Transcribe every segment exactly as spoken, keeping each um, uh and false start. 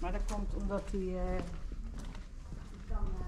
Maar dat komt omdat hij uh, dan uh,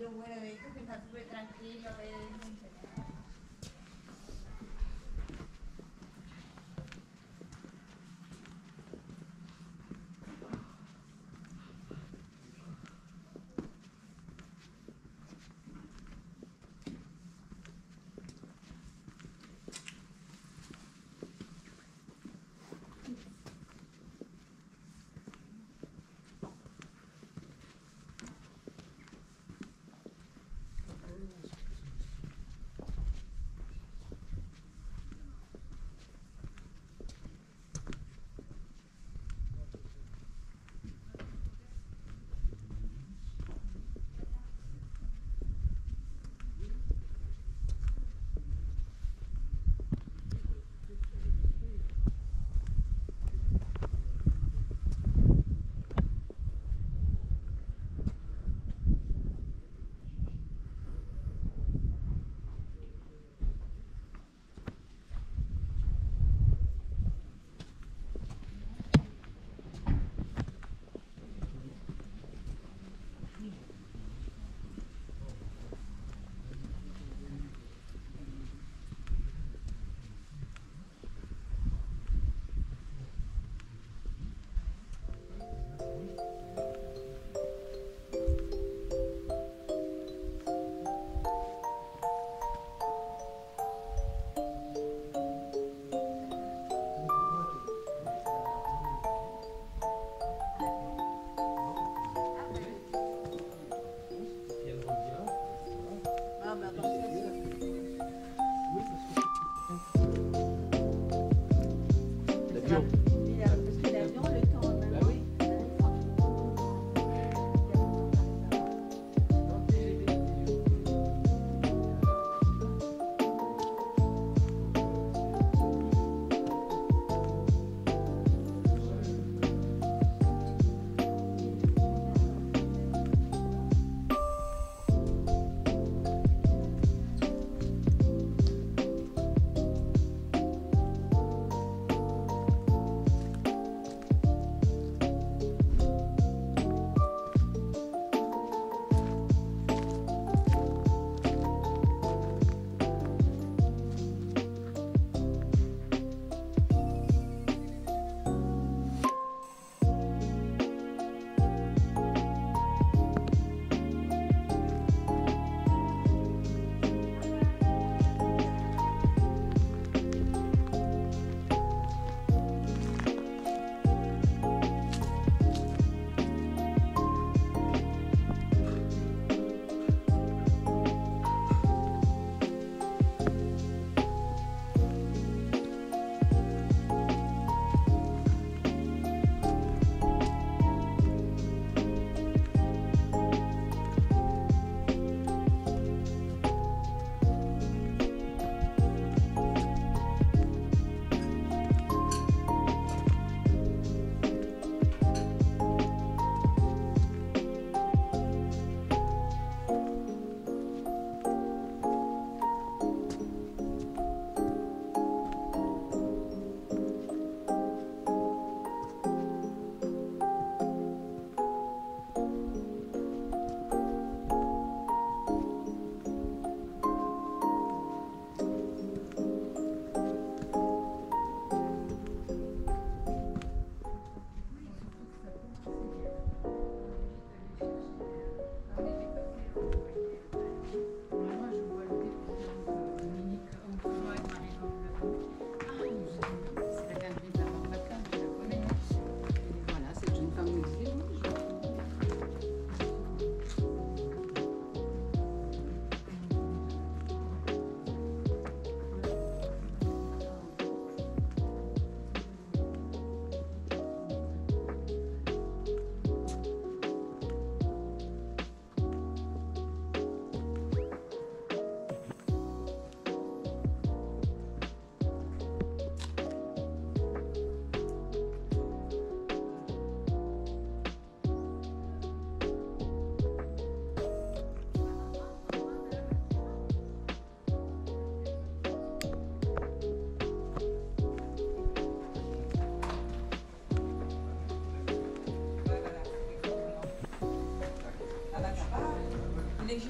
yo muero de esto, que está súper tranquilo, de...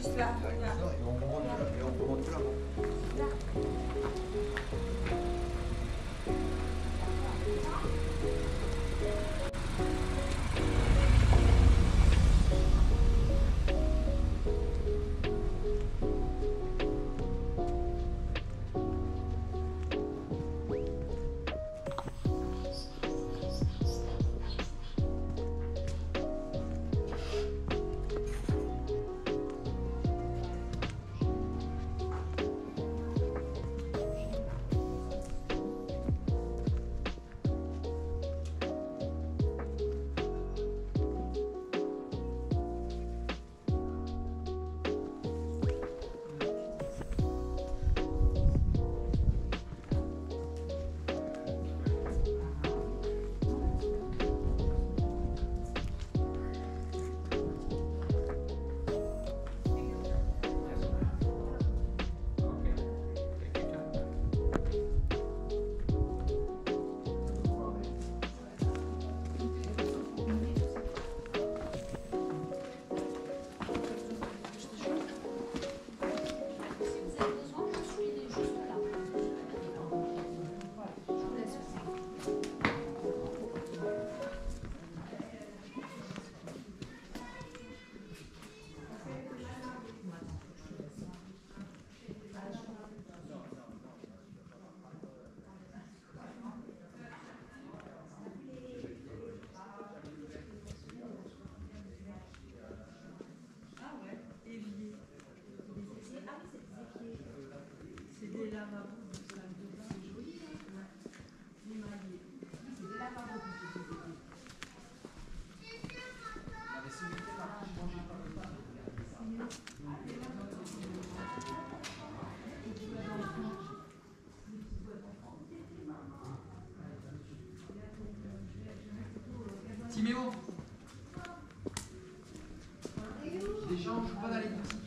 juste là. Là. Et on remonte là. Et on remonte là. Là. Timéo, les gens jouent pas dans les boutiques.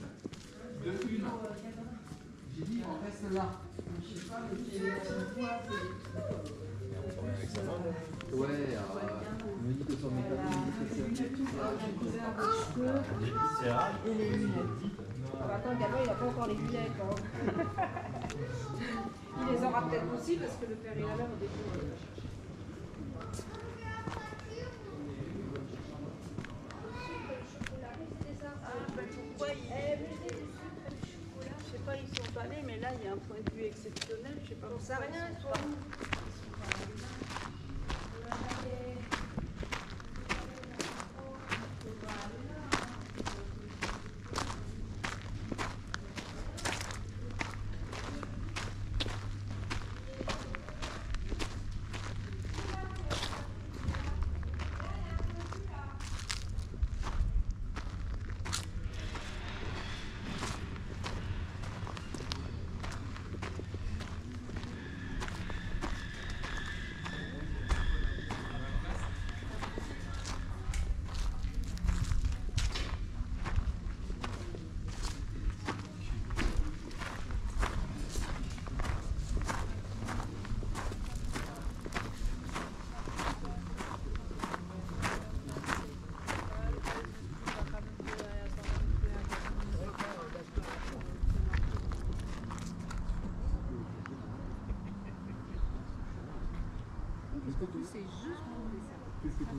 De une, j'ai dit on reste là. Je sais pas, mais il y a des petites fois. Ouais, on me dit que sur mes papiers, c'est un c'est rare. Et les lunettes. Attends, le gamin, il n'a pas encore les lunettes. Il les aura peut-être aussi parce que le père et la mère au début. Mais là, il y a un point de vue exceptionnel. Je ne sais pas, on ne sait rien, toi. C'est juste pour les services.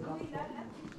Là, là.